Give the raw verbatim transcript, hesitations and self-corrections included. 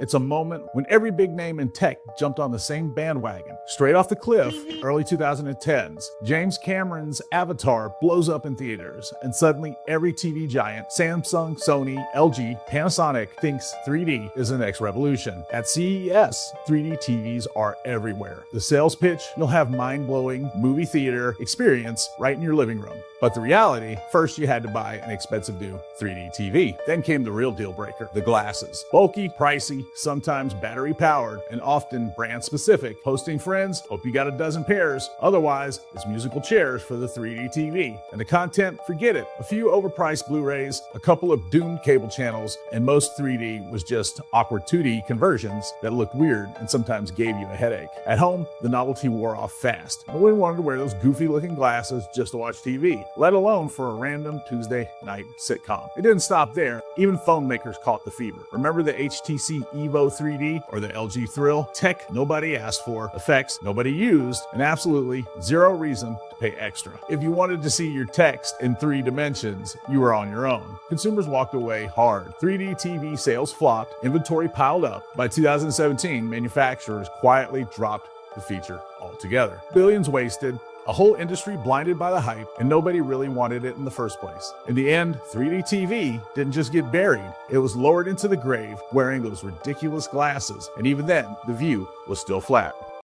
It's a moment when every big name in tech jumped on the same bandwagon. Straight off the cliff, early two thousand tens, James Cameron's Avatar blows up in theaters, and suddenly every T V giant, Samsung, Sony, L G, Panasonic, thinks three D is the next revolution. At C E S, three D T Vs are everywhere. The sales pitch, you'll have mind-blowing movie theater experience right in your living room. But the reality, first you had to buy an expensive new three D T V. Then came the real deal breaker, the glasses. Bulky, pricey, sometimes battery powered, and often brand specific. Hosting friends, hope you got a dozen pairs. Otherwise, it's musical chairs for the three D T V. And the content, forget it. A few overpriced Blu-rays, a couple of doomed cable channels, and most three D was just awkward two D conversions that looked weird and sometimes gave you a headache. At home, the novelty wore off fast. Nobody wanted to wear those goofy looking glasses just to watch T V. Let alone for a random Tuesday night sitcom. It didn't stop there. Even phone makers caught the fever. Remember the H T C Evo three D or the L G Thrill? Tech nobody asked for, effects nobody used, and absolutely zero reason to pay extra. If you wanted to see your text in three dimensions, you were on your own. Consumers walked away hard. three D T V sales flopped, inventory piled up. By two thousand seventeen, manufacturers quietly dropped the feature altogether. Billions wasted, a whole industry blinded by the hype, and nobody really wanted it in the first place. In the end, three D T V didn't just get buried, it was lowered into the grave wearing those ridiculous glasses, and even then, the view was still flat.